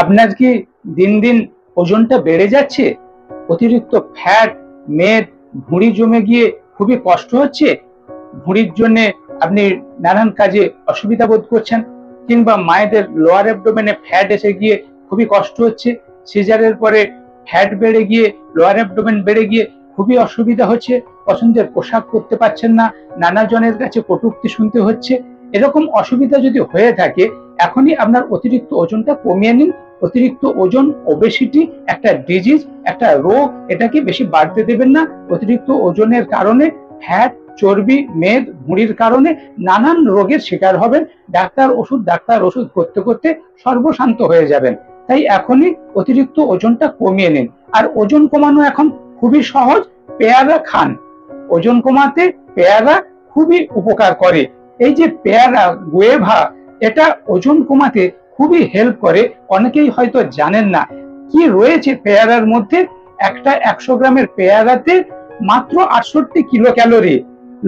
আপনার কি দিন দিন ওজনটা বেড়ে যাচ্ছে? অতিরিক্ত ফ্যাট, মেদ, ভুঁড়ি জমে গিয়ে খুবই কষ্ট হচ্ছে? ভুঁড়ির জন্যে আপনি নানান কাজে অসুবিধা বোধ করছেন? কিংবা মায়েদের লোয়ার অ্যাবডোমেনে ফ্যাট এসে গিয়ে খুবই কষ্ট হচ্ছে? সিজারের পরে ফ্যাট বেড়ে গিয়ে লোয়ার অ্যাবডোমেন বেড়ে গিয়ে খুবই অসুবিধা হচ্ছে? পছন্দের পোশাক পরতে পারছেন না, নানা জনের কাছে কটূক্তি শুনতে হচ্ছে? এরকম অসুবিধা যদি হয়ে থাকে, এখনই আপনার অতিরিক্ত ওজনটা কমিয়ে নিন। অতিরিক্ত ওজন, ওবেসিটি একটা ডিজিজ, একটা রোগ, এটাকে বেশি বাড়তে দেবেন না। অতিরিক্ত ওজনের কারণে ফ্যাট, চর্বি, মেদ, ভুঁড়ির কারণে নানান রোগের শিকার হবেন। ডাক্তার ওষুধ করতে করতে সর্বশান্ত হয়ে যাবেন। তাই এখনই অতিরিক্ত ওজনটা কমিয়ে নিন। আর ওজন কমানো এখন খুবই সহজ, পেয়ারা খান। ওজন কমাতে পেয়ারা খুবই উপকার করে। এই যে পেয়ারা, গুয়েভা, এটা ওজন কমাতে খুবই হেল্প করে। অনেকেই হয়তো জানেন না কি রয়েছে পেয়ারার মধ্যে। একটা 100 গ্রামের পেয়ারাতে মাত্র 68 kilo calorie.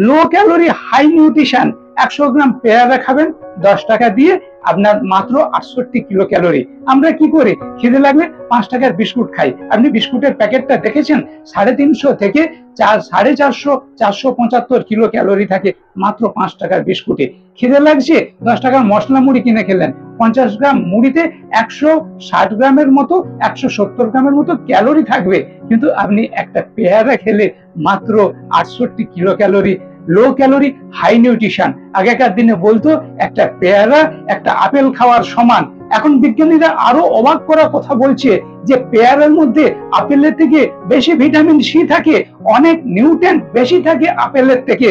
Low calorie, high nutrition. 100 gram পেয়ারা খাবেন 10 টাকা দিয়ে, আপনার মাত্র 68 কিলো ক্যালোরি। আমরা কি করি, খেতে লাগলে 5 টাকার বিস্কুট খাই। আপনি বিস্কুটের প্যাকেটটা দেখেছেন, 350 থেকে 450, 475 কিলো ক্যালোরি থাকে মাত্র 5 টাকার বিস্কুটে। খেতে লাগছে, 10 টাকার মশলা মুড়ি কিনে খেলেন। 50 গ্রাম মুড়িতে 160 গ্রামের মতো, 170 গ্রামের মতো ক্যালোরি থাকবে, কিন্তু আপনি একটা পেয়ারা খেলে মাত্র 68 kilo calorie. Low calorie, high nutrition. আগেকার দিনে বলতো একটা পেয়ারা একটা আপেল খাওয়ার সমান। এখন বিজ্ঞানীরা আরো অবাক করা কথা বলছে যে পেয়ারার মধ্যে আপেলের থেকে বেশি ভিটামিন সি থাকে, অনেক নিউট্রিয়েন্ট বেশি থাকে আপেলের থেকে।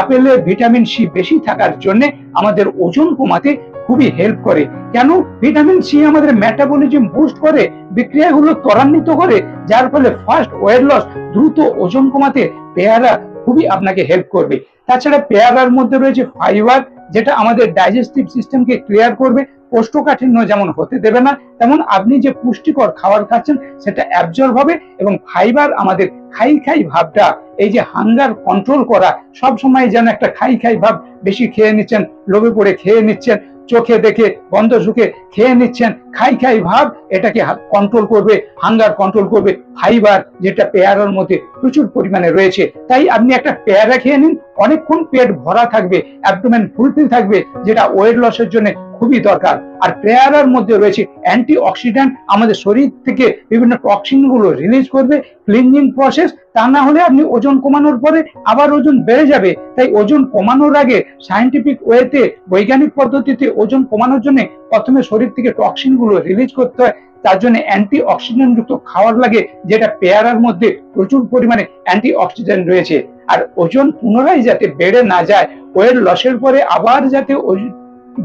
আপেলে ভিটামিন সি বেশি থাকার জন্য আমাদের ওজন কমাতে খুবই হেল্প করে। কেন? ভিটামিন সি আমাদের মেটাবলিজম বুস্ট করে, বিক্রিয়াগুলো ত্বরান্বিত করে, যার ফলে ফাস্ট ওয়েট লস, দ্রুত ওজন কমাতে পেয়ারা খুবই আপনাকে হেল্প করবে। তাছাড়া পেয়ারার মধ্যে রয়েছে ফাইবার, যেটা আমাদের ডাইজেস্টিভ সিস্টেমকে ক্লিয়ার করবে। কোষ্ঠকাঠিন্য যেমন হতে দেবে না, তেমন আপনি যে পুষ্টিকর খাবার খাচ্ছেন সেটা অ্যাবজর্ব হবে। এবং ফাইবার আমাদের খাই খাই ভাবটা, এই যে হাঙ্গার কন্ট্রোল করা, সব সময় যেন একটা খাই খাই ভাব, বেশি খেয়ে নিচ্ছেন, লোভে পড়ে খেয়ে নিচ্ছেন, চোখে দেখে বন্ধ ঝুঁকে খেয়ে নিচ্ছেন, খাই খাই ভাব, এটাকে কন্ট্রোল করবে, হাঙ্গার কন্ট্রোল করবে ফাইবার, যেটা পেয়ারার মধ্যে প্রচুর পরিমাণে রয়েছে। তাই আপনি একটা পেয়ারা খেয়ে নিন, অনেকক্ষণ পেট ভরা থাকবে, অ্যাবডোমেন ফুলফিল থাকবে, যেটা ওয়েট লসের জন্য খুবই দরকার। আর পেয়ারার মধ্যে রয়েছে অ্যান্টিঅক্সিডেন্ট, আমাদের শরীর থেকে বিভিন্ন টক্সিনগুলো রিলিজ করবে, ক্লিনজিং প্রসেস। তা না হলে আপনি ওজন কমানোর পরে আবার ওজন বেড়ে যাবে। তাই ওজন কমানোর আগে সায়েন্টিফিক ওয়েতে, বৈজ্ঞানিক পদ্ধতিতে ওজন কমানোর জন্য প্রথমে শরীর থেকে টক্সিনগুলো রিলিজ করতে হয়। তার জন্য অ্যান্টিঅক্সিডেন্ট যুক্ত খাবার লাগে, যেটা পেয়ারার মধ্যে প্রচুর পরিমাণে অ্যান্টিঅক্সিডেন্ট রয়েছে। আর ওজন পুনরায় যাতে বেড়ে না যায়, ওয়েট লসের পরে আবার যাতে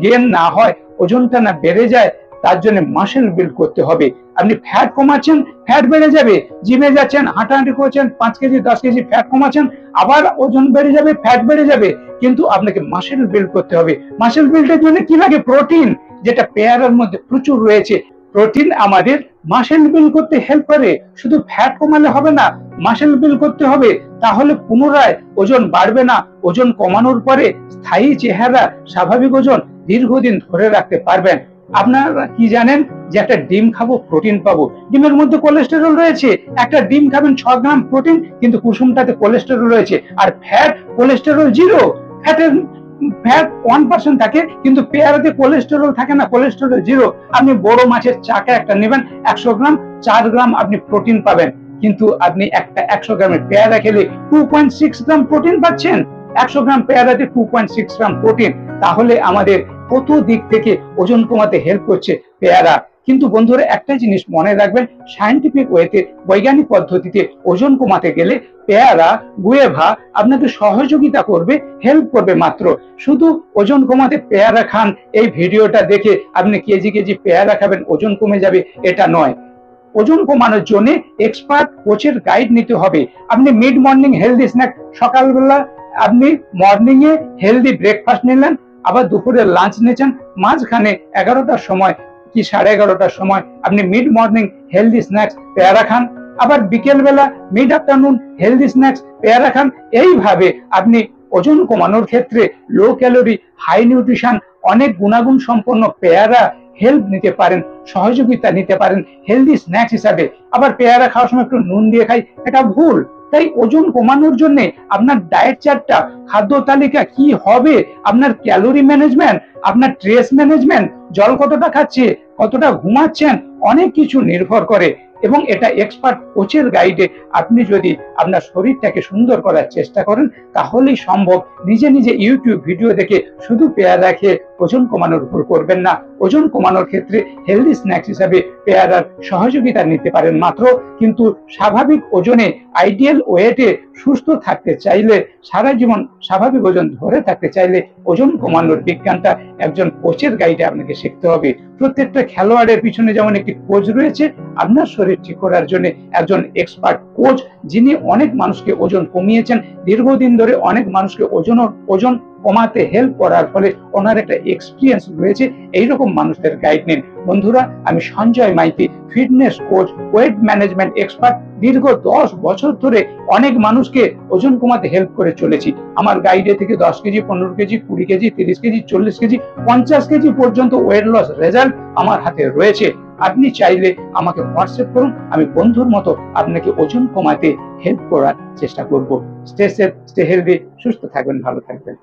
গেন না হয়, ওজনটা না বেড়ে যায়, তার জন্য মাসেল বিল্ড করতে হবে। আপনি ফ্যাট কমাচ্ছেন, ফ্যাট বেড়ে যাবে। জিমে যাচ্ছেন, হাঁটাহাঁটি করছেন, 5 কেজি 10 কেজি ফ্যাট কমাচ্ছেন, আবার ওজন বেড়ে যাবে, ফ্যাট বেড়ে যাবে। কিন্তু আপনাকে মাসেল বিল্ড করতে হবে। মাসেল বিল্ডের জন্য কি লাগে? প্রোটিন, যেটা পেয়ারার মধ্যে প্রচুর রয়েছে। প্রোটিন আমাদের মাসেল বিল্ড করতে হেল্প করে। শুধু ফ্যাট কমালে হবে না, মাসেল বিল্ড করতে হবে, তাহলে পুনরায় ওজন বাড়বে না। ওজন কমানোর পরে স্থায়ী চেহারা, স্বাভাবিক ওজন দীর্ঘদিন ধরে রাখতে পারবেন। আপনারা কি জানেন যে একটা ডিম খাবো, প্রোটিন পাবো? ডিমের মধ্যে কোলেস্টেরল রয়েছে। একটা ডিম খাবেন 6 গ্রাম প্রোটিন, কিন্তু কুসুমটাতে কোলেস্টেরল রয়েছে। আর ফ্যাট, কোলেস্টেরল জিরো। ফ্যাট 1% থাকে, কিন্তু পেয়ারাতে কোলেস্টেরল থাকে না, কোলেস্টেরল জিরো। আপনি বড় মাছের চাকা একটা নেবেন, 100 গ্রাম, 4 গ্রাম আপনি প্রোটিন পাবেন। কিন্তু আপনি একটা 100 গ্রামের পেয়ারা খেলে 2.6 গ্রাম প্রোটিন পাচ্ছেন। 100 গ্রাম পেয়ারাতে 2.6 গ্রাম প্রোটিন। তাহলে আমাদের কত দিক থেকে ওজন কমাতে হেল্প করছে পেয়ারা। কিন্তু বন্ধুরা, একটা জিনিস মনে রাখবেন, সায়েন্টিফিক ওয়েতে, বৈজ্ঞানিক পদ্ধতিতে ওজন কমাতে গেলে পেয়ারা, গুয়েভা আপনাকে সহযোগিতা করবে, হেল্প করবে মাত্র। শুধু ওজন কমাতে পেয়ারা খান, এই ভিডিওটা দেখে আপনি কেজি কেজি পেয়ারা খাবেন, ওজন কমে যাবে, এটা নয়। ওজন কমানোর জন্য এক্সপার্ট কোচের গাইড নিতে হবে। আপনি মিড মর্নিং হেলদি স্ন্যাক, সকালবেলা আপনি মর্নিংয়ে হেলদি ব্রেকফাস্ট নিলেন, আবার দুপুরে লাঞ্চ নিয়েছেন, মাঝখানে 11টার সময় কি 11:30টার সময় আপনি মিড মর্নিং হেলদি স্ন্যাক্স, পেয়ারা খান, আবার বিকেলবেলা মিড আফটারনুন হেলদি স্ন্যাক্স, পেয়ারা খান। এইভাবে আপনি ওজন কমানোর ক্ষেত্রে লো ক্যালোরি, হাই নিউট্রিশন, অনেক গুণাগুণ সম্পন্ন পেয়ারা, হেল্প নিতে পারেন, সহযোগিতা নিতে পারেন হেলদি স্ন্যাক্স হিসাবে। আবার পেয়ারা খাওয়ার সময় একটু নুন দিয়ে খাই, এটা ভুল। তাই ওজন কমানোর জন্য আপনার ডায়েট চার্টটা, খাদ্য তালিকা কি হবে, আপনার ক্যালোরি ম্যানেজমেন্ট, আপনার স্ট্রেস ম্যানেজমেন্ট, জল কতটা খাচ্ছে, কতটা ঘুমাচ্ছেন, অনেক কিছু নির্ভর করে। এবং এটা এক্সপার্ট কোচের গাইডে আপনি যদি আপনার শরীরটাকে সুন্দর করার চেষ্টা করেন তাহলেই সম্ভব। নিজে নিজে ইউটিউব ভিডিও দেখে শুধু পেয়ারা খেয়ে ওজন কমানোর উপর করবেন না। ওজন কমানোর ক্ষেত্রে হেলদি স্ন্যাক্স হিসাবে পেয়ারার সহযোগিতা নিতে পারেন মাত্র, কিন্তু স্বাভাবিক ওজনে আইডিয়াল ওয়েটে সুস্থ থাকতে চাইলে, সারা জীবন স্বাভাবিক ওজন ধরে থাকতে চাইলে ওজন কমানোর বিজ্ঞানটা একজন কোচের গাইডে আপনাকে শিখতে হবে। প্রত্যেকটা খেলোয়াড়ের পিছনে যেমন একটি কোচ রয়েছে, আপনার শরীর ঠিক করার জন্য একজন এক্সপার্ট কোচ, যিনি অনেক মানুষকে ওজন কমিয়েছেন, দীর্ঘদিন ধরে অনেক মানুষকে ওজন কমাতে হেল্প করার ফলে ওনার একটা এক্সপিরিয়েন্স রয়েছে। এইরকম মানুষদের গাইড নিন। বন্ধুরা, আমি Sanjay Maiti, fitness coach, weight management expert, দীর্ঘ 10 বছর ধরে অনেক মানুষকে ওজন কমাতে হেল্প করে চলেছি। আমার গাইডে থেকে 10 KG, 15 KG, 20 KG, 30 KG, 40 KG, 50 KG পর্যন্ত ওয়েট লস রেজাল্ট আমার হাতে রয়েছে। আপনি চাইলে আমাকে হোয়াটসঅ্যাপ করুন, আমি বন্ধুর মতো আপনাকে ওজন কমাতে হেল্প করার চেষ্টা করব। স্টে সেফ, স্টে হেলদি, সুস্থ থাকবেন, ভালো থাকবেন।